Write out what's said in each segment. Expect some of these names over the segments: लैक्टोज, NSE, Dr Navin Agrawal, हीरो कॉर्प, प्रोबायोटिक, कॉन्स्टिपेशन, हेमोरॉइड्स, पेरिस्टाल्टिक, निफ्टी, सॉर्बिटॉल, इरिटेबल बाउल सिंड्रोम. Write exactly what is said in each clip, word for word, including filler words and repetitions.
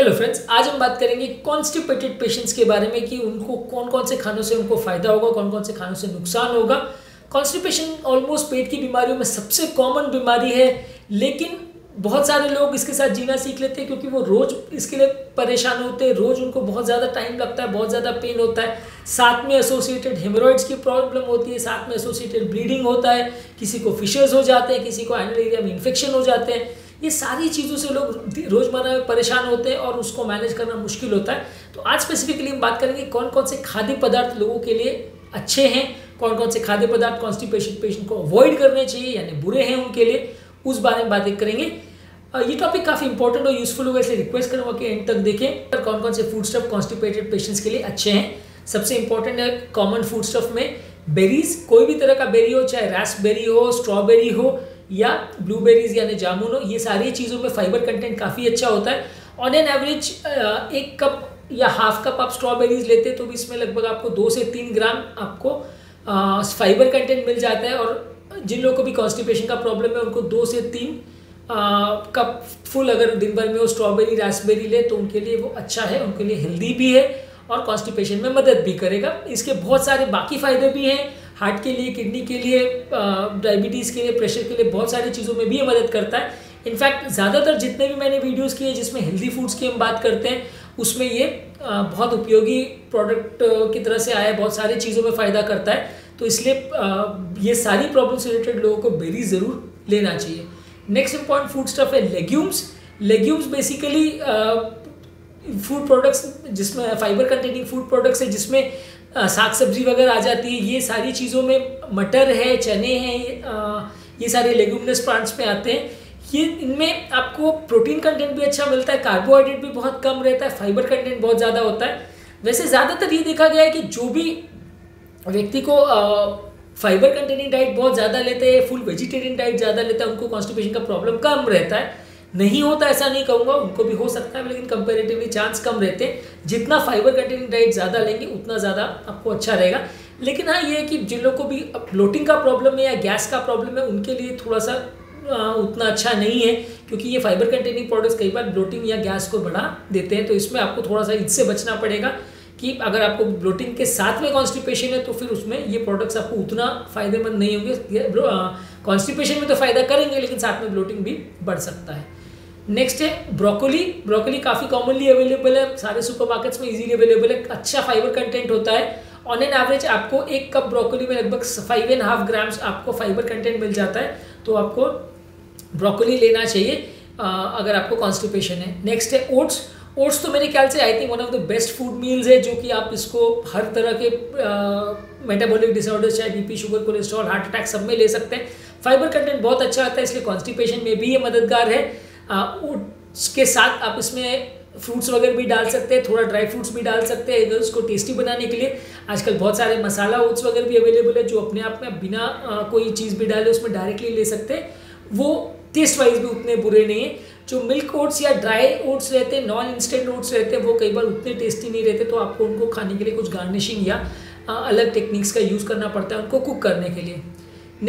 Hello friends, आज हम बात करेंगे कॉन्स्टिपेटेड पेशेंट्स के बारे में कि उनको कौन कौन से खानों से उनको फ़ायदा होगा, कौन कौन से खानों से नुकसान होगा। कॉन्स्टिपेशन ऑलमोस्ट पेट की बीमारियों में सबसे कॉमन बीमारी है, लेकिन बहुत सारे लोग इसके साथ जीना सीख लेते हैं क्योंकि वो रोज़ इसके लिए परेशान होते हैं। रोज़ उनको बहुत ज़्यादा टाइम लगता है, बहुत ज़्यादा पेन होता है, साथ में एसोसिएटेड हेमोरॉइड्स की प्रॉब्लम होती है, साथ में एसोसिएटेड ब्लीडिंग होता है, किसी को फिशर्स हो जाते हैं, किसी को एनल एरिया में इन्फेक्शन हो जाते हैं। ये सारी चीज़ों से लोग रोज़मर्रा में परेशान होते हैं और उसको मैनेज करना मुश्किल होता है। तो आज स्पेसिफिकली हम बात करेंगे कौन कौन से खाद्य पदार्थ लोगों के लिए अच्छे हैं, कौन कौन से खाद्य पदार्थ कॉन्स्टिपेशन पेशेंट को अवॉइड करने चाहिए यानी बुरे हैं उनके लिए, उस बारे में बातें करेंगे। ये टॉपिक काफ़ी इंपॉर्टेंट और यूजफुल होगा, इसलिए रिक्वेस्ट करूँगा कि एंड तक देखें। और कौन कौन से फूड स्टफ कॉन्स्टिपेटेड पेशेंट्स के लिए अच्छे हैं। सबसे इंपॉर्टेंट है कॉमन फूड स्टफ में बेरीज, कोई भी तरह का बेरी हो, चाहे रास्पबेरी हो, स्ट्रॉबेरी हो या ब्लूबेरीज यानी जामुन हो, ये सारी चीज़ों में फाइबर कंटेंट काफ़ी अच्छा होता है। ऑन एन एवरेज एक कप या हाफ कप आप स्ट्रॉबेरीज लेते हैं तो भी इसमें लगभग आपको दो से तीन ग्राम आपको फाइबर कंटेंट मिल जाता है। और जिन लोगों को भी कॉन्स्टिपेशन का प्रॉब्लम है उनको दो से तीन कप फुल अगर दिन भर में वो स्ट्रॉबेरी रास्पबेरी ले तो उनके लिए वो अच्छा है, उनके लिए हेल्दी भी है और कॉन्स्टिपेशन में मदद भी करेगा। इसके बहुत सारे बाकी फ़ायदे भी हैं, हार्ट के लिए, किडनी के लिए, डायबिटीज़ के लिए, प्रेशर के लिए, बहुत सारी चीज़ों में भी ये मदद करता है। इनफैक्ट ज़्यादातर जितने भी मैंने वीडियोस किए जिसमें हेल्दी फूड्स की हम बात करते हैं उसमें ये बहुत उपयोगी प्रोडक्ट की तरह से आया है, बहुत सारी चीज़ों में फ़ायदा करता है। तो इसलिए ये सारी प्रॉब्लम से रिलेटेड लोगों को बेरी ज़रूर लेना चाहिए। नेक्स्ट इंपॉर्टेंट फूड स्टफ है legumes. Legumes basically food products जिसमें फाइबर कंटेनिंग फूड प्रोडक्ट्स है जिसमें साग सब्जी वगैरह आ जाती है। ये सारी चीज़ों में मटर है, चने हैं, ये सारे लेग्यूमिनस प्लांट्स में आते हैं। ये इनमें आपको प्रोटीन कंटेंट भी अच्छा मिलता है, कार्बोहाइड्रेट भी बहुत कम रहता है, फाइबर कंटेंट बहुत ज़्यादा होता है। वैसे ज़्यादातर ये देखा गया है कि जो भी व्यक्ति को फाइबर कंटेनिंग डाइट बहुत ज़्यादा लेते हैं, फुल वेजिटेरियन डाइट ज़्यादा लेता है, उनको कॉन्स्टिपेशन का प्रॉब्लम कम रहता है। नहीं होता ऐसा नहीं कहूँगा, उनको भी हो सकता है लेकिन कंपैरेटिवली चांस कम रहते हैं। जितना फाइबर कंटेनिंग डाइट ज़्यादा लेंगे उतना ज़्यादा आपको अच्छा रहेगा। लेकिन हाँ, ये है कि जिन लोगों को भी ब्लोटिंग का प्रॉब्लम है या गैस का प्रॉब्लम है उनके लिए थोड़ा सा आ, उतना अच्छा नहीं है, क्योंकि ये फाइबर कंटेनिंग प्रोडक्ट्स कई बार ब्लोटिंग या गैस को बढ़ा देते हैं। तो इसमें आपको थोड़ा सा इससे बचना पड़ेगा कि अगर आपको ब्लोटिंग के साथ में कॉन्स्टिपेशन है तो फिर उसमें ये प्रोडक्ट्स आपको उतना फ़ायदेमंद नहीं होंगे। कॉन्स्टिपेशन में तो फ़ायदा करेंगे लेकिन साथ में ब्लोटिंग भी बढ़ सकता है। नेक्स्ट है ब्रोकोली। ब्रोकोली काफ़ी कॉमनली अवेलेबल है, सारे सुपर मार्केट्स में इजीली अवेलेबल है, अच्छा फाइबर कंटेंट होता है। ऑन एन एवरेज आपको एक कप ब्रोकोली में लगभग फाइव एंड हाफ ग्राम्स आपको फाइबर कंटेंट मिल जाता है, तो आपको ब्रोकोली लेना चाहिए अगर आपको कॉन्स्टिपेशन है। नेक्स्ट है ओट्स। ओट्स तो मेरे ख्याल से I think one of the best food meals है, जो कि आप इसको हर तरह के मेटाबॉलिक डिसऑर्डर्स चाहे BP, sugar, cholesterol, heart attack सब में ले सकते हैं। फाइबर कंटेंट बहुत अच्छा आता है, इसलिए कॉन्स्टिपेशन में भी ये मददगार है। ओट्स के साथ आप इसमें फ्रूट्स वगैरह भी डाल सकते हैं, थोड़ा ड्राई फ्रूट्स भी डाल सकते हैं उसको टेस्टी बनाने के लिए। आजकल बहुत सारे मसाला ओट्स वगैरह भी अवेलेबल है जो अपने आप में बिना आ, कोई चीज़ भी डाले उसमें डायरेक्टली ले सकते हैं, वो टेस्ट वाइज भी उतने बुरे नहीं हैं। जो मिल्क ओट्स या ड्राई ओट्स रहते हैं, नॉन इंस्टेंट ओट्स रहते हैं, वो कई बार उतने टेस्टी नहीं रहते, तो आपको उनको खाने के लिए कुछ गार्निशिंग या आ, अलग टेक्निक्स का यूज़ करना पड़ता है उनको कुक करने के लिए।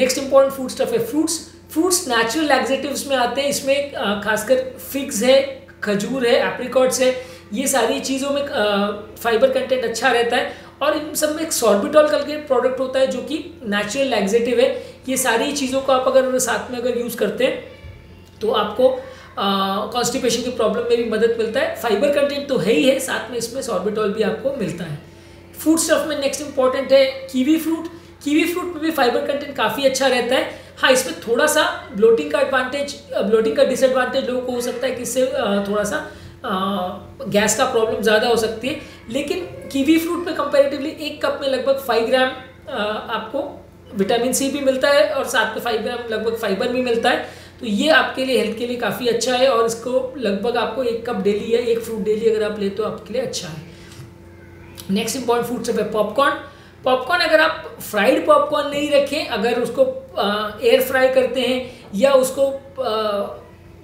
नेक्स्ट इंपॉर्टेंट फूड स्टफ है फ्रूट्स। फ्रूट्स नेचुरल लैक्सेटिव्स में आते हैं, इसमें खासकर फिग्स है, खजूर है, एप्रिकॉट्स है, ये सारी चीज़ों में फाइबर कंटेंट अच्छा रहता है। और इन सब में एक सॉर्बिटॉल करके प्रोडक्ट होता है जो कि नेचुरल लैक्सेटिव है। ये सारी चीज़ों को आप अगर साथ में अगर यूज़ करते हैं तो आपको कॉन्स्टिपेशन की प्रॉब्लम में भी मदद मिलता है। फाइबर कंटेंट तो है ही है, साथ में इसमें सॉर्बिटॉल भी आपको मिलता है। फूड स्टफ में नेक्स्ट इंपॉर्टेंट है कीवी फ्रूट। कीवी फ्रूट में भी फाइबर कंटेंट काफ़ी अच्छा रहता है। हाँ, इसमें थोड़ा सा ब्लोटिंग का एडवांटेज ब्लोटिंग का डिसएडवांटेज लोगों को हो सकता है कि इससे थोड़ा सा आ, गैस का प्रॉब्लम ज़्यादा हो सकती है, लेकिन कीवी फ्रूट में कंपैरेटिवली एक कप में लगभग फाइव ग्राम आ, आपको विटामिन सी भी मिलता है और साथ में फाइव ग्राम लगभग फाइबर भी मिलता है। तो ये आपके लिए हेल्थ के लिए काफ़ी अच्छा है और इसको लगभग आपको एक कप डेली या एक फ्रूट डेली अगर आप ले तो आपके लिए अच्छा है। नेक्स्ट इंपॉर्टेंट फूड स्टफ है पॉपकॉर्न। पॉपकॉर्न अगर आप फ्राइड पॉपकॉर्न नहीं रखें, अगर उसको एयर फ्राई करते हैं या उसको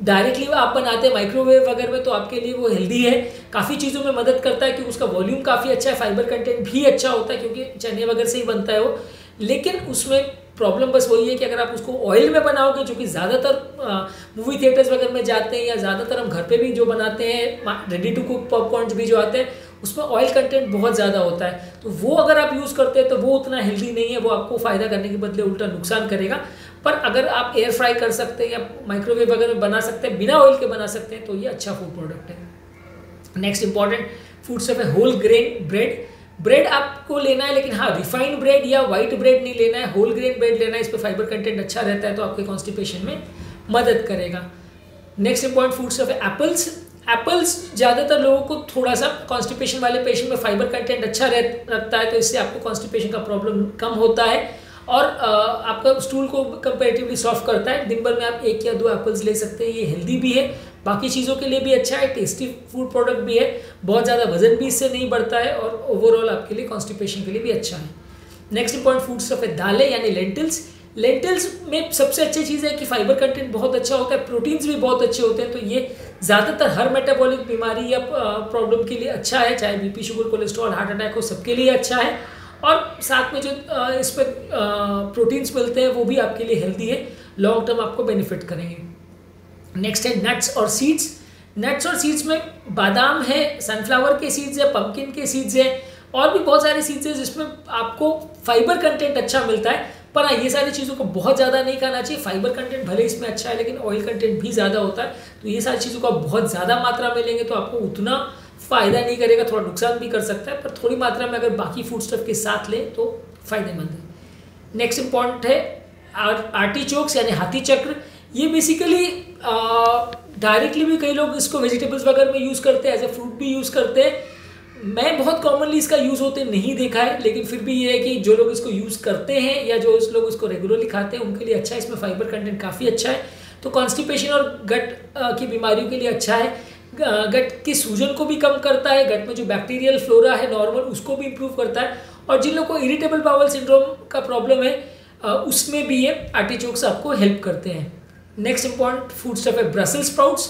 डायरेक्टली आप बनाते हैं माइक्रोवेव वगैरह में, तो आपके लिए वो हेल्दी है, काफ़ी चीज़ों में मदद करता है क्योंकि उसका वॉल्यूम काफ़ी अच्छा है, फाइबर कंटेंट भी अच्छा होता है क्योंकि चने वगैरह से ही बनता है वो। लेकिन उसमें प्रॉब्लम बस वही है कि अगर आप उसको ऑयल में बनाओगे, जो कि ज़्यादातर मूवी थिएटर्स वगैरह में जाते हैं या ज़्यादातर हम घर पे भी जो बनाते हैं रेडी टू कुक पॉपकॉर्न भी जो आते हैं उसमें ऑयल कंटेंट बहुत ज़्यादा होता है, तो वो अगर आप यूज़ करते हैं तो वो उतना हेल्दी नहीं है, वो आपको फ़ायदा करने के बदले उल्टा नुकसान करेगा। पर अगर आप एयर फ्राई कर सकते हैं या माइक्रोवेव वगैरह में बना सकते हैं, बिना ऑयल के बना सकते हैं, तो ये अच्छा फूड प्रोडक्ट है। नेक्स्ट इंपॉर्टेंट फूड्स है होल ग्रेन ब्रेड। ब्रेड आपको लेना है, लेकिन हाँ रिफाइंड ब्रेड या वाइट ब्रेड नहीं लेना है, होल ग्रेन ब्रेड लेना है। इस पर फाइबर कंटेंट अच्छा रहता है तो आपके कॉन्स्टिपेशन में मदद करेगा। नेक्स्ट इंपॉर्टेंट फूड्स है एप्पल्स। एप्पल्स ज़्यादातर लोगों को थोड़ा सा कॉन्स्टिपेशन वाले पेशेंट में फाइबर कंटेंट अच्छा रखता है, तो इससे आपको कॉन्स्टिपेशन का प्रॉब्लम कम होता है और आपका स्टूल को कंपेरेटिवली सॉफ्ट करता है। दिन भर में आप एक या दो एप्पल्स ले सकते हैं, ये हेल्दी भी है, बाकी चीज़ों के लिए भी अच्छा है, टेस्टी फूड प्रोडक्ट भी है, बहुत ज़्यादा वजन भी इससे नहीं बढ़ता है और ओवरऑल आपके लिए कॉन्स्टिपेशन के लिए भी अच्छा है। नेक्स्ट इंपॉर्टेंट फूड स्टफ है दालें यानी लेंटिल्स। लेंटिल्स में सबसे अच्छी चीज़ है कि फाइबर कंटेंट बहुत अच्छा होता है, प्रोटीन्स भी बहुत अच्छे होते हैं, तो ये ज़्यादातर हर मेटाबॉलिक बीमारी या प्रॉब्लम के लिए अच्छा है, चाहे BP, sugar, cholesterol, heart attack हो, सबके लिए अच्छा है। और साथ में जो इस पर प्रोटीन्स मिलते हैं वो भी आपके लिए हेल्दी है, लॉन्ग टर्म आपको बेनिफिट करेंगे। नेक्स्ट है नट्स और सीड्स। नट्स और सीड्स में बादाम है, सनफ्लावर के सीड्स है, पम्पकिन के सीड्स है और भी बहुत सारे सीड्स हैं जिसमें आपको फाइबर कंटेंट अच्छा मिलता है। पर हाँ, ये सारी चीज़ों को बहुत ज़्यादा नहीं खाना चाहिए। फाइबर कंटेंट भले इसमें अच्छा है लेकिन ऑयल कंटेंट भी ज़्यादा होता है, तो ये सारी चीज़ों को आप बहुत ज़्यादा मात्रा में लेंगे तो आपको उतना फ़ायदा नहीं करेगा, थोड़ा नुकसान भी कर सकता है। पर थोड़ी मात्रा में अगर बाकी फूड स्टफ के साथ लें तो फ़ायदेमंद है। नेक्स्ट इंपॉर्टेंट है आर्टिचोक्स यानी हाथी चक्र। ये बेसिकली डायरेक्टली भी कई लोग इसको वेजिटेबल्स वगैरह में यूज़ करते हैं, एज ए फ्रूट भी यूज़ करते हैं। मैं बहुत कॉमनली इसका यूज़ होते नहीं देखा है, लेकिन फिर भी ये है कि जो लोग इसको यूज़ करते हैं या जो इस लोग इसको रेगुलरली खाते हैं उनके लिए अच्छा है। इसमें फाइबर कंटेंट काफ़ी अच्छा है, तो कॉन्स्टिपेशन और गट की बीमारियों के लिए अच्छा है। गट की सूजन को भी कम करता है, गट में जो बैक्टीरियल फ्लोरा है नॉर्मल उसको भी इम्प्रूव करता है। और जिन लोगों को इरिटेबल बाउल सिंड्रोम का प्रॉब्लम है उसमें भी ये आर्टिचोक्स आपको हेल्प करते हैं। नेक्स्ट इंपॉर्टेंट फूड स्टफ है Brussels sprouts.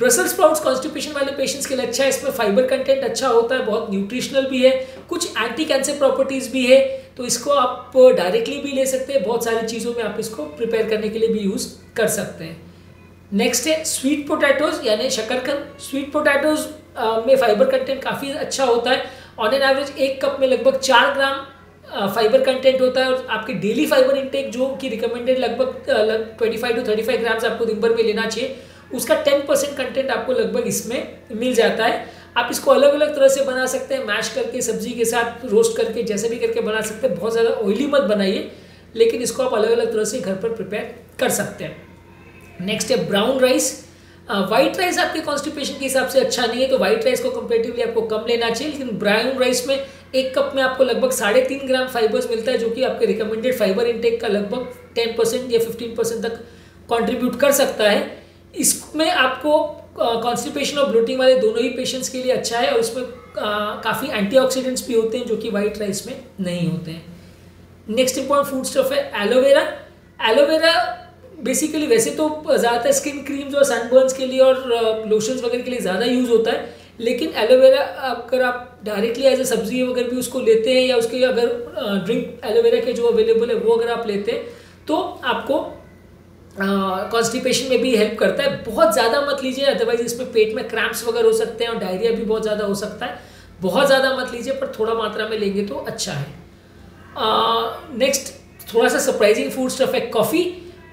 Brussels sprouts कॉन्स्टिपेशन वाले पेशेंट्स के लिए अच्छा है, इसमें फाइबर कंटेंट अच्छा होता है, बहुत न्यूट्रिशनल भी है, कुछ एंटी कैंसर प्रॉपर्टीज़ भी है, तो इसको आप डायरेक्टली भी ले सकते हैं, बहुत सारी चीज़ों में आप इसको प्रिपेयर करने के लिए भी यूज़ कर सकते हैं। नेक्स्ट है स्वीट पोटैटोज़ यानी शकरकंद। स्वीट पोटैटोज़ में फाइबर कंटेंट काफ़ी अच्छा होता है, ऑन एन एवरेज एक कप में लगभग चार ग्राम फाइबर कंटेंट होता है और आपकी डेली फाइबर इनटेक जो कि रिकमेंडेड लगभग twenty five to thirty five grams आपको दिन भर में लेना चाहिए, उसका टेन परसेंट कंटेंट आपको लगभग इसमें मिल जाता है। आप इसको अलग अलग तरह से बना सकते हैं, मैश करके, सब्जी के साथ, रोस्ट करके, जैसे भी करके बना सकते हैं। बहुत ज़्यादा ऑयली मत बनाइए, लेकिन इसको आप अलग अलग तरह से घर पर प्रिपेयर कर सकते हैं। नेक्स्ट है ब्राउन राइस। वाइट राइस आपके कॉन्स्टिपेशन के हिसाब से अच्छा नहीं है, तो वाइट राइस को कंपेरेटिवली आपको कम लेना चाहिए, लेकिन ब्राउन राइस में एक कप में आपको लगभग साढ़े तीन ग्राम फाइबर्स मिलता है, जो कि आपके रिकमेंडेड फाइबर इनटेक का लगभग टेन परसेंट या फिफ्टीन परसेंट तक कॉन्ट्रीब्यूट कर सकता है। इसमें आपको कॉन्स्टिपेशन और ब्लोटिंग वाले दोनों ही पेशेंट्स के लिए अच्छा है और इसमें काफ़ी एंटीऑक्सीडेंट्स भी होते हैं जो कि वाइट राइस में नहीं होते हैं। नेक्स्ट इंपॉर्टेंट फूड स्टफ है एलोवेरा। एलोवेरा बेसिकली वैसे तो ज़्यादातर स्किन क्रीम्स और सनबर्न्स के लिए और लोशंस वगैरह के लिए ज़्यादा यूज़ होता है, लेकिन एलोवेरा अगर आप डायरेक्टली एज ए सब्जी वगैरह भी उसको लेते हैं या उसके अगर ड्रिंक एलोवेरा के जो अवेलेबल है वो अगर आप लेते हैं तो आपको कॉन्स्टिपेशन uh, में भी हेल्प करता है। बहुत ज़्यादा मत लीजिए, अदरवाइज इसमें पेट में क्रैम्प्स वगैरह हो सकते हैं और डायरिया भी बहुत ज़्यादा हो सकता है। बहुत ज़्यादा मत लीजिए पर थोड़ा मात्रा में लेंगे तो अच्छा है। नेक्स्ट uh, थोड़ा सा सरप्राइजिंग फूड स्टफ है कॉफ़ी।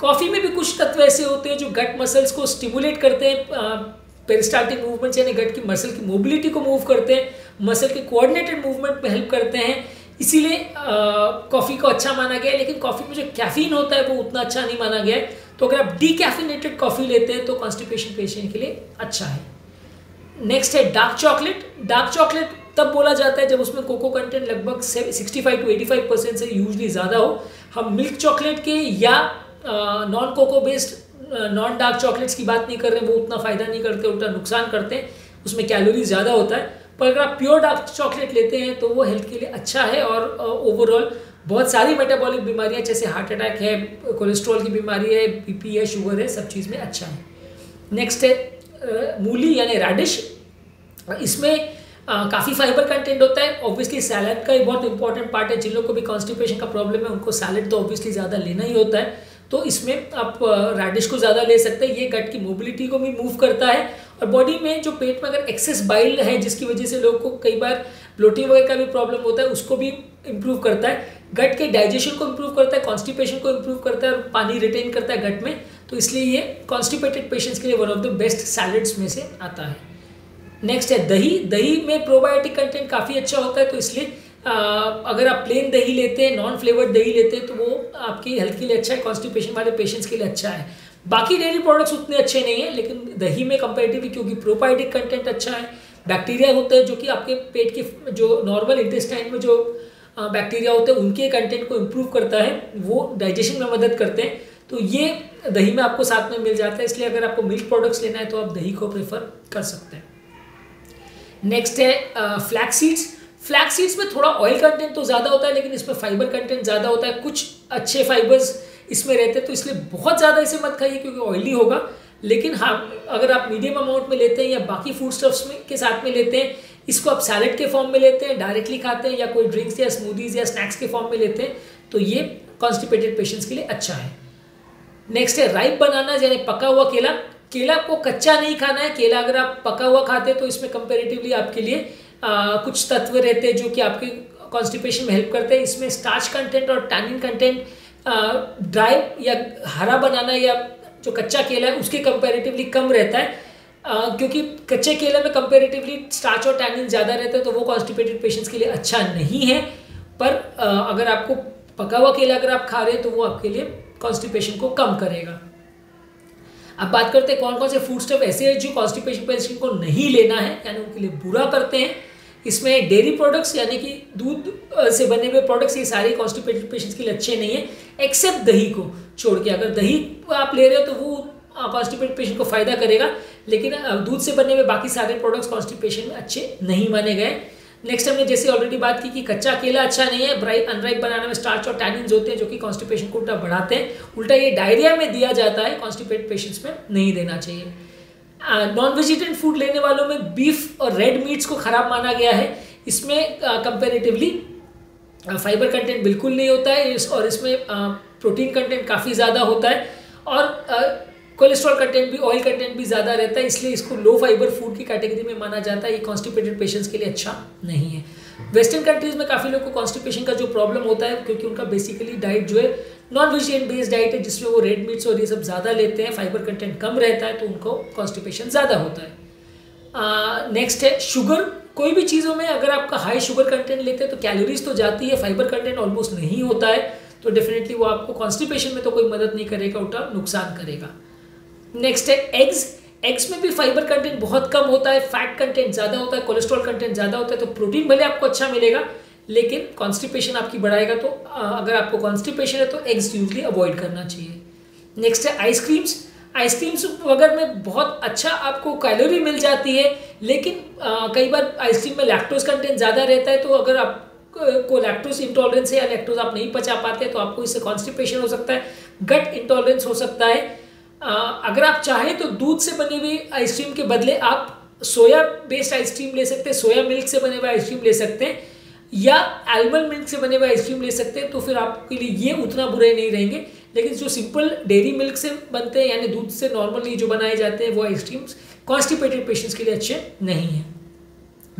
कॉफ़ी में भी कुछ तत्व ऐसे होते हैं जो गट मसल्स को स्टिमुलेट करते हैं, पेरिस्टाल्टिक मूवमेंट्स यानी गट की मसल की मोबिलिटी को मूव करते हैं, मसल के कोऑर्डिनेटेड मूवमेंट में हेल्प करते हैं, इसीलिए कॉफ़ी को अच्छा माना गया है। लेकिन कॉफ़ी में जो कैफीन होता है वो उतना अच्छा नहीं माना गया है, तो अगर आप डीकैफिनेटेड कॉफ़ी लेते हैं तो कॉन्स्टिपेशन पेशेंट के लिए अच्छा है। नेक्स्ट है डार्क चॉकलेट। डार्क चॉकलेट तब बोला जाता है जब उसमें कोको कंटेंट लगभग sixty five to eighty five percent से यूजली ज़्यादा हो। हम मिल्क चॉकलेट के या non cocoa based non dark chocolates की बात नहीं कर रहे हैं, वो उतना फ़ायदा नहीं करते, उतना नुकसान करते हैं, उसमें कैलोरी ज़्यादा होता है। पर अगर आप प्योर डार्क चॉकलेट लेते हैं तो वो हेल्थ के लिए अच्छा है और ओवरऑल बहुत सारी मेटाबॉलिक बीमारियां जैसे हार्ट अटैक है, कोलेस्ट्रॉल की बीमारी है, बीपी है, शुगर है, सब चीज़ में अच्छा है। नेक्स्ट है मूली यानी रेडिश। इसमें काफ़ी फाइबर कंटेंट होता है। ऑब्वियसली सैलड का एक बहुत इंपॉर्टेंट पार्ट है, जिन लोगों को भी कॉन्स्टिपेशन का प्रॉब्लम है उनको सैलड तो ऑब्वियसली ज़्यादा लेना ही होता है, तो इसमें आप रेडिश को ज़्यादा ले सकते हैं। ये गट की मोबिलिटी को भी मूव करता है और बॉडी में जो पेट में अगर एक्सेस बाइल है जिसकी वजह से लोगों को कई बार ब्लोटिंग वगैरह का भी प्रॉब्लम होता है उसको भी इम्प्रूव करता है। गट के डाइजेशन को इम्प्रूव करता है, कॉन्स्टिपेशन को इम्प्रूव करता है और पानी रिटेन करता है गट में, तो इसलिए ये कॉन्स्टिपेटेड पेशेंट्स के लिए one of the best salads में से आता है। नेक्स्ट है दही। दही में प्रोबायोटिक कंटेंट काफ़ी अच्छा होता है, तो इसलिए आ, अगर आप प्लेन दही लेते हैं, नॉन फ्लेवर्ड दही लेते हैं तो वो आपकी हेल्थ के लिए अच्छा है, कॉन्स्टिपेशन वाले पेशेंट्स के लिए अच्छा है। बाकी डेयरी प्रोडक्ट्स उतने अच्छे नहीं है, लेकिन दही में कंपेरेटिवली क्योंकि प्रोबायोटिक कंटेंट अच्छा है, बैक्टीरिया होते हैं जो कि आपके पेट के जो नॉर्मल इंटेस्टाइन में जो बैक्टीरिया होते हैं उनके कंटेंट को इम्प्रूव करता है, वो डाइजेशन में मदद करते हैं, तो ये दही में आपको साथ में मिल जाता है। इसलिए अगर आपको मिल्क प्रोडक्ट्स लेना है तो आप दही को प्रेफर कर सकते हैं। नेक्स्ट है फ्लैक्स सीड्स। फ्लैक्स सीड्स में थोड़ा ऑयल कंटेंट तो ज़्यादा होता है, लेकिन इसमें फाइबर कंटेंट ज़्यादा होता है, कुछ अच्छे फाइबर्स इसमें रहते हैं, तो इसलिए बहुत ज़्यादा इसे मत खाइए क्योंकि ऑयली होगा। लेकिन हाँ, अगर आप मीडियम अमाउंट में लेते हैं या बाकी फूड स्टफ्स में के साथ में लेते हैं, इसको आप सैलड के फॉर्म में लेते हैं, डायरेक्टली खाते हैं या कोई ड्रिंक्स या स्मूदीज़ या स्नैक्स के फॉर्म में लेते हैं, तो ये कॉन्स्टिपेटेड पेशेंट्स के लिए अच्छा है। नेक्स्ट है राइप बनाना, यानी पका हुआ केला। केला आपको कच्चा नहीं खाना है, केला अगर आप पका हुआ खाते हैं तो इसमें कंपेरेटिवली आपके लिए आ, कुछ तत्व रहते हैं जो कि आपके कॉन्स्टिपेशन में हेल्प करते हैं। इसमें स्टार्च कंटेंट और टैनिन कंटेंट ड्राई या हरा बनाना या जो कच्चा केला है उसके कंपेरेटिवली कम रहता है, आ, क्योंकि कच्चे केले में कंपेरेटिवली स्टार्च और टैनिन ज़्यादा रहते हैं, तो वो कॉन्स्टिपेटेड पेशेंट्स के लिए अच्छा नहीं है। पर आ, अगर आपको पका हुआ केला अगर आप खा रहे हैं तो वो आपके लिए कॉन्स्टिपेशन को कम करेगा। अब बात करते हैं कौन कौन से फूड स्टफ ऐसे हैं जो कॉन्स्टिपेशन पेशेंट को नहीं लेना है, यानी उनके लिए बुरा करते हैं। इसमें डेयरी प्रोडक्ट्स यानी कि दूध से बने हुए प्रोडक्ट्स, ये सारे कॉन्स्टिपेटेड पेशेंट्स के लिए अच्छे नहीं है, एक्सेप्ट दही को छोड़ के। अगर दही आप ले रहे हो तो वो कॉन्स्टिपेटेड पेशेंट को फ़ायदा करेगा, लेकिन दूध से बने हुए बाकी सारे प्रोडक्ट्स कॉन्स्टिपेशन में अच्छे नहीं माने गए। नेक्स्ट हमने जैसे ऑलरेडी बात की कि कच्चा केला अच्छा नहीं है, ड्राई अनड्राइड बनाने में स्टार्च और टैनिन्स होते हैं जो कि कॉन्स्टिपेशन को उल्टा बढ़ाते हैं, उल्टा ये डायरिया में दिया जाता है, कॉन्स्टिपेटेड पेशेंट्स में नहीं देना चाहिए। नॉन वेजिटेरियन फूड लेने वालों में बीफ और रेड मीट्स को ख़राब माना गया है। इसमें कंपेरेटिवली फाइबर कंटेंट बिल्कुल नहीं होता है इस, और इसमें प्रोटीन कंटेंट काफ़ी ज़्यादा होता है और कोलेस्ट्रॉल कंटेंट भी, ऑयल कंटेंट भी ज़्यादा रहता है, इसलिए इसको लो फाइबर फूड की कैटेगरी में माना जाता है। ये कॉन्स्टिपेटेड पेशेंट्स के लिए अच्छा नहीं है। वेस्टर्न कंट्रीज़ में काफ़ी लोगों को कॉन्स्टिपेशन का जो प्रॉब्लम होता है क्योंकि उनका बेसिकली डाइट जो है नॉन वेजिटेरियन बेस्ड डाइट है, जिसमें वो रेड मीट्स और ये सब ज़्यादा लेते हैं, फाइबर कंटेंट कम रहता है, तो उनको कॉन्स्टिपेशन ज़्यादा होता है। नेक्स्ट है शुगर। कोई भी चीज़ों में अगर आपका हाई शुगर कंटेंट लेते हैं तो कैलोरीज तो जाती है, फाइबर कंटेंट ऑलमोस्ट नहीं होता है, तो डेफिनेटली वो आपको कॉन्स्टिपेशन में तो कोई मदद नहीं करेगा, उल्टा नुकसान करेगा। नेक्स्ट है एग्स। एग्स में भी फाइबर कंटेंट बहुत कम होता है, फैट कंटेंट ज़्यादा होता है, कोलेस्ट्रॉल कंटेंट ज़्यादा होता है, तो प्रोटीन भले आपको अच्छा मिलेगा लेकिन कॉन्स्टिपेशन आपकी बढ़ाएगा, तो अगर आपको कॉन्स्टिपेशन है तो एग्स यूजली अवॉइड करना चाहिए। नेक्स्ट है आइसक्रीम्स। आइसक्रीम्स वगैरह में बहुत अच्छा आपको कैलोरी मिल जाती है, लेकिन आ, कई बार आइसक्रीम में लैक्टोज कंटेंट ज़्यादा रहता है, तो अगर आप को लैक्टोज इंटॉलरेंस है या लैक्टोज आप नहीं पचा पाते तो आपको इससे कॉन्स्टिपेशन हो सकता है, गट इंटॉलरेंस हो सकता है। आ, अगर आप चाहें तो दूध से बनी हुई आइसक्रीम के बदले आप सोया बेस्ड आइसक्रीम ले सकते हैं, सोया मिल्क से बने हुए आइसक्रीम ले सकते हैं या आलमंड मिल्क से बने हुए आइसक्रीम ले सकते हैं, तो फिर आपके लिए ये उतना बुरे नहीं रहेंगे। लेकिन जो सिंपल डेयरी मिल्क से बनते हैं यानी दूध से नॉर्मली जो बनाए जाते हैं वो आइसक्रीम्स कॉन्स्टिपेटेड पेशेंट्स के लिए अच्छे नहीं हैं।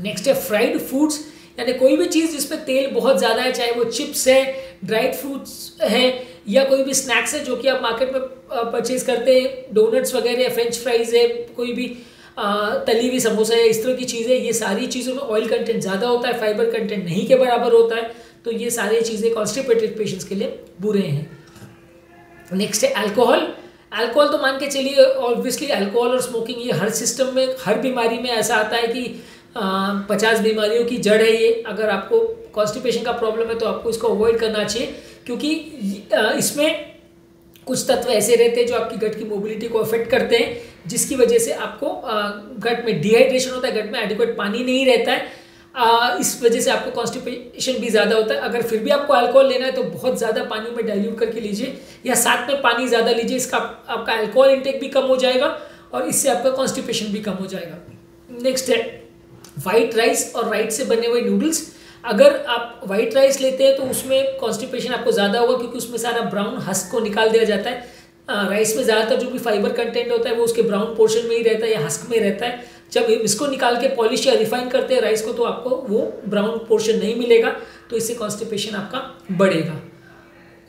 नेक्स्ट है फ्राइड फूड्स, यानी कोई भी चीज़ जिसमें तेल बहुत ज़्यादा है, चाहे वो चिप्स है, ड्राइड फ्रूट्स है या कोई भी स्नैक्स है जो कि आप मार्केट में परचेज करते हैं, डोनट्स वगैरह है, फ्रेंच फ्राइज है, कोई भी तली हुई समोसा है, इस तरह की चीज़ें, ये सारी चीज़ों में ऑयल कंटेंट ज़्यादा होता है, फाइबर कंटेंट नहीं के बराबर होता है, तो ये सारी चीज़ें कॉन्स्टिपेटेड पेशेंट्स के लिए बुरे हैं। नेक्स्ट है अल्कोहल। अल्कोहल तो मान के चलिए ऑब्वियसली अल्कोहल और स्मोकिंग ये हर सिस्टम में, हर बीमारी में ऐसा आता है कि पचास बीमारियों की जड़ है ये। अगर आपको कॉन्स्टिपेशन का प्रॉब्लम है तो आपको इसको अवॉइड करना चाहिए क्योंकि इसमें कुछ तत्व ऐसे रहते हैं जो आपकी गट की मोबिलिटी को अफेक्ट करते हैं, जिसकी वजह से आपको गट में डिहाइड्रेशन होता है, गट में एडिक्वेट पानी नहीं रहता है, इस वजह से आपको कॉन्स्टिपेशन भी ज़्यादा होता है। अगर फिर भी आपको अल्कोहल लेना है तो बहुत ज़्यादा पानी में डाइल्यूट करके लीजिए या साथ में पानी ज़्यादा लीजिए, इसका आपका अल्कोहल इंटेक भी कम हो जाएगा और इससे आपका कॉन्स्टिपेशन भी कम हो जाएगा। नेक्स्ट है वाइट राइस और राइट से बने हुए नूडल्स। अगर आप वाइट राइस लेते हैं तो उसमें कॉन्स्टिपेशन आपको ज़्यादा होगा क्योंकि उसमें सारा ब्राउन हस्क को निकाल दिया जाता है। राइस में ज़्यादातर जो भी फाइबर कंटेंट होता है वो उसके ब्राउन पोर्शन में ही रहता है या हस्क में रहता है। जब इसको निकाल के पॉलिश या रिफाइन करते हैं राइस को तो आपको वो ब्राउन पोर्शन नहीं मिलेगा, तो इससे कॉन्स्टिपेशन आपका बढ़ेगा।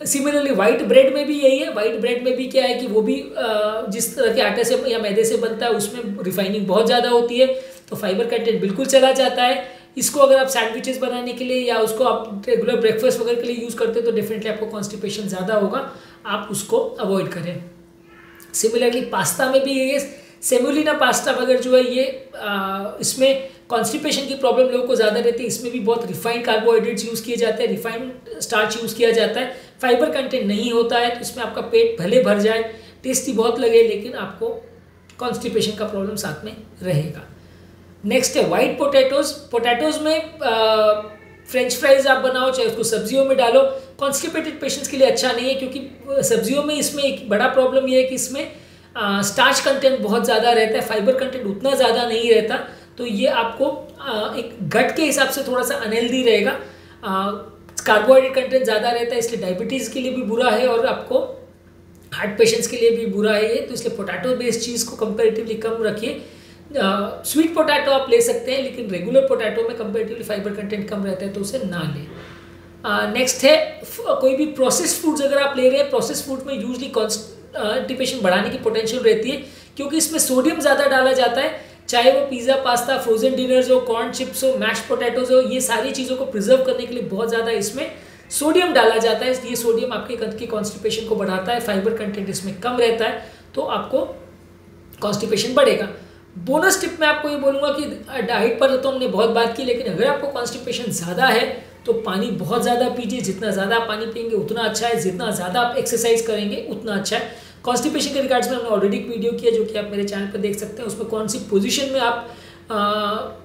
सिमिलरली वाइट ब्रेड में भी यही है। वाइट ब्रेड में भी क्या है कि वो भी जिस तरह के आटे से या मैदे से बनता है उसमें रिफाइनिंग बहुत ज़्यादा होती है तो फाइबर कंटेंट बिल्कुल चला जाता है। इसको अगर आप सैंडविचेस बनाने के लिए या उसको आप रेगुलर ब्रेकफास्ट वगैरह के लिए यूज़ करते हैं तो डेफिनेटली आपको कॉन्स्टिपेशन ज़्यादा होगा, आप उसको अवॉइड करें। सिमिलरली पास्ता में भी यही है। सेमोलिना पास्ता वगैरह जो है ये आ, इसमें कॉन्स्टिपेशन की प्रॉब्लम लोगों को ज़्यादा रहती है। इसमें भी बहुत रिफाइंड कार्बोहाइड्रेट्स यूज़ किए जाते हैं, रिफाइंड स्टार्च यूज़ किया जाता है, फाइबर कंटेंट नहीं होता है तो इसमें आपका पेट भले भर जाए, टेस्टी बहुत लगे, लेकिन आपको कॉन्स्टिपेशन का प्रॉब्लम साथ में रहेगा। नेक्स्ट है वाइट पोटैटोज़। पोटैटोज़ में आ, फ्रेंच फ्राइज आप बनाओ चाहे उसको सब्जियों में डालो, कॉन्स्टिपेटेड पेशेंट्स के लिए अच्छा नहीं है क्योंकि सब्जियों में इसमें एक बड़ा प्रॉब्लम यह है कि इसमें स्टार्च कंटेंट बहुत ज़्यादा रहता है, फाइबर कंटेंट उतना ज़्यादा नहीं रहता, तो ये आपको uh, एक गट के हिसाब से थोड़ा सा अनहेल्दी रहेगा। कार्बोहाइड्रेट कंटेंट ज़्यादा रहता है इसलिए डायबिटीज़ के लिए भी बुरा है और आपको हार्ट पेशेंट्स के लिए भी बुरा है ये, तो इसलिए पोटैटो बेस्ड चीज़ को कंपेरेटिवली कम रखिए। स्वीट uh, पोटैटो आप ले सकते हैं लेकिन रेगुलर पोटैटो में कंपेरेटिवली फाइबर कंटेंट कम रहता है तो उसे ना लें। नेक्स्ट uh, है कोई भी प्रोसेस्ड फूड्स अगर आप ले रहे हैं, प्रोसेस्ड फूड में यूजली कॉन्स्टिपेशन uh, बढ़ाने की पोटेंशियल रहती है क्योंकि इसमें सोडियम ज़्यादा डाला जाता है। चाहे वो पिज़्ज़ा, पास्ता, फ्रोजन डिनर्स हो, कॉर्न चिप्स हो, मैश पोटैटोज हो, ये सारी चीज़ों को प्रिजर्व करने के लिए बहुत ज़्यादा इसमें सोडियम डाला जाता है। ये सोडियम आपके गट की कॉन्स्टिपेशन को बढ़ाता है, फाइबर कंटेंट इसमें कम रहता है तो आपको कॉन्स्टिपेशन बढ़ेगा। बोनस टिप में आपको ये बोलूँगा कि डाइट पर तो हमने बहुत बात की, लेकिन अगर आपको कॉन्स्टिपेशन ज़्यादा है तो पानी बहुत ज़्यादा पीजिए। जितना ज़्यादा आप पानी पियेंगे उतना अच्छा है, जितना ज़्यादा आप एक्सरसाइज करेंगे उतना अच्छा है। कॉन्स्टिपेशन के रिगार्ड्स में हमने ऑलरेडी एक वीडियो किया जो कि आप मेरे चैनल पर देख सकते हैं, उसमें कौन सी पोजीशन में आप आ,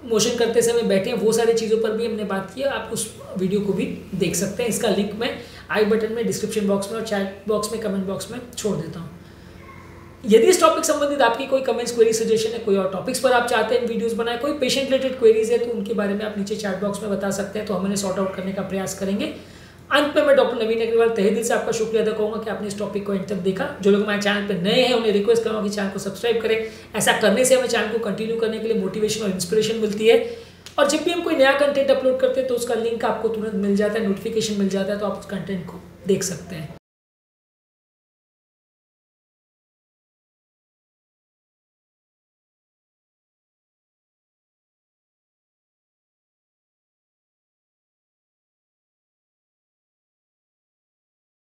मोशन करते समय बैठे हैं वो सारी चीज़ों पर भी हमने बात की है, आप उस वीडियो को भी देख सकते हैं। इसका लिंक मैं आई बटन में, डिस्क्रिप्शन बॉक्स में और चैट बॉक्स में, कमेंट बॉक्स में छोड़ देता हूँ। यदि इस टॉपिक संबंधित आपकी कोई कमेंट्स, क्वेरी, सजेशन है, कोई और टॉपिक्स पर आप चाहते हैं वीडियोस बनाए, कोई पेशेंट रिलेटेड क्वेरीज है तो उनके बारे में आप नीचे चैट बॉक्स में बता सकते हैं, तो हम इन्हें सॉर्ट आउट करने का प्रयास करेंगे। अंत में मैं डॉक्टर नवीन अग्रवाल तहे दिल से आपका शुक्रिया अदा करूँगा कि आपने इस टॉपिक को एंड तक देखा। जो लोग हमारे चैनल पर नए हैं उन्हें रिक्वेस्ट करूँगा कि चैनल को सब्सक्राइब करें। ऐसा करने से हमें चैनल को कंटिन्यू करने के लिए मोटिवेशन और इंस्पिरेशन मिलती है, और जब भी हम कोई नया कंटेंट अपलोड करते हैं तो उसका लिंक आपको तुरंत मिल जाता है, नोटिफिकेशन मिल जाता है, तो आप उस कंटेंट को देख सकते हैं।